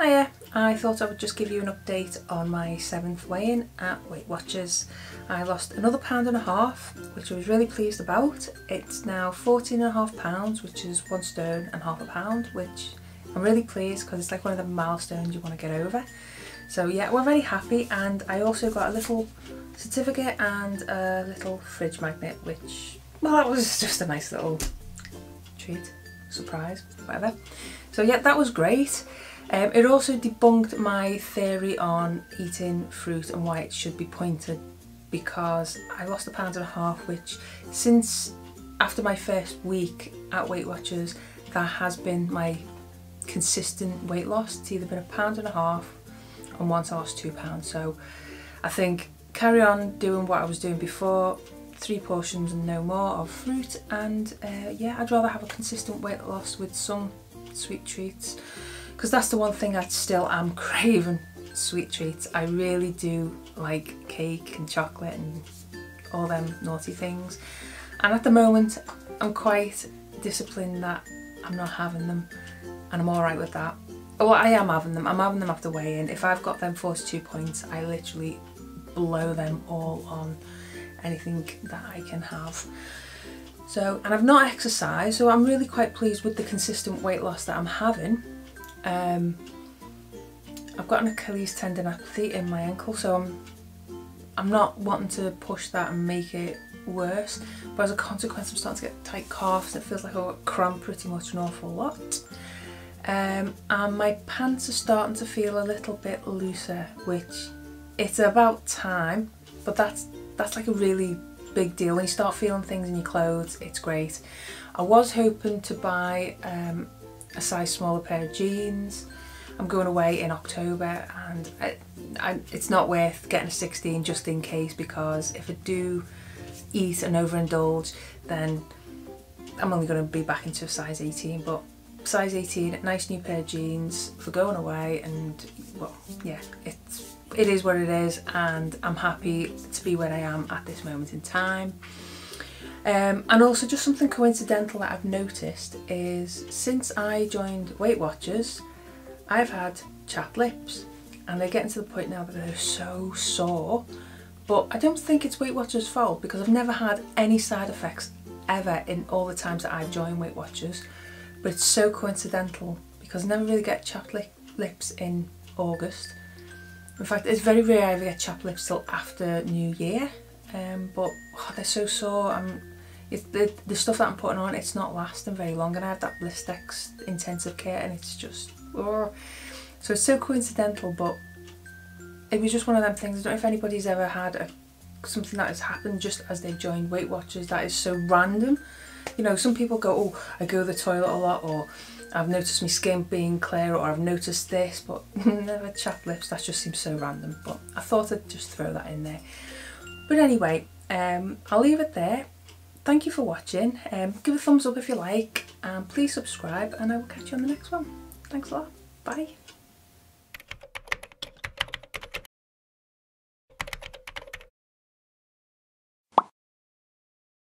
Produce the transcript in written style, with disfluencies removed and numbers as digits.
Hiya, I thought I would just give you an update on my 7th weigh-in at Weight Watchers. I lost another £1.5, which I was really pleased about. It's now 14.5 pounds, which is 1 stone and ½ a pound, which I'm really pleased because it's like one of the milestones you want to get over. So yeah, we're very happy, and I also got a little certificate and a little fridge magnet, which, well, that was just a nice little treat, surprise, whatever. So yeah, that was great. It also debunked my theory on eating fruit and why it should be pointed, because I lost £1.5, which since after my first week at Weight Watchers, that has been my consistent weight loss. It's either been £1.5, and once I lost £2. So I think carry on doing what I was doing before, 3 portions and no more of fruit, and yeah, I'd rather have a consistent weight loss with some sweet treats, because that's the one thing I still am craving, sweet treats. I really do like cake and chocolate and all them naughty things, and at the moment I'm quite disciplined that I'm not having them, and I'm alright with that. Well, I am having them. I'm having them after weighing. If I've got them 42 points, I literally blow them all on anything that I can have. So, and I've not exercised, so I'm really quite pleased with the consistent weight loss that I'm having. I've got an Achilles tendonopathy in my ankle, so I'm not wanting to push that and make it worse, but as a consequence I'm starting to get tight calves and it feels like I've got cramp pretty much an awful lot. And my pants are starting to feel a little bit looser, which it's about time, but that's like a really big deal. When you start feeling things in your clothes, it's great. I was hoping to buy a size smaller pair of jeans. I'm going away in October, and it's not worth getting a 16 just in case, because if I do eat and overindulge, then I'm only going to be back into a size 18, but size 18, a nice new pair of jeans for going away, and well, yeah, it is what it is, and I'm happy to be where I am at this moment in time. And also just something coincidental that I've noticed is since I joined Weight Watchers, I've had chapped lips, and they're getting to the point now that they're so sore, but I don't think it's Weight Watchers' fault, because I've never had any side effects ever in all the times that I've joined Weight Watchers. But it's so coincidental, because I never really get chapped lips in August. In fact, it's very rare I ever get chapped lips till after New Year. But oh, they're so sore. It's the stuff that I'm putting on, it's not lasting very long, and I have that Blistex Intensive Care, and it's just, oh. So it's so coincidental, but it was just one of them things. I don't know if anybody's ever had something that has happened just as they've joined Weight Watchers that is so random. You know, some people go, oh, I go to the toilet a lot, or I've noticed my skin being clearer, or I've noticed this, but never chapped lips. That just seems so random, but I thought I'd just throw that in there. But anyway, I'll leave it there. Thank you for watching. Give a thumbs up if you like, and please subscribe, and I will catch you on the next one. Thanks a lot. Bye.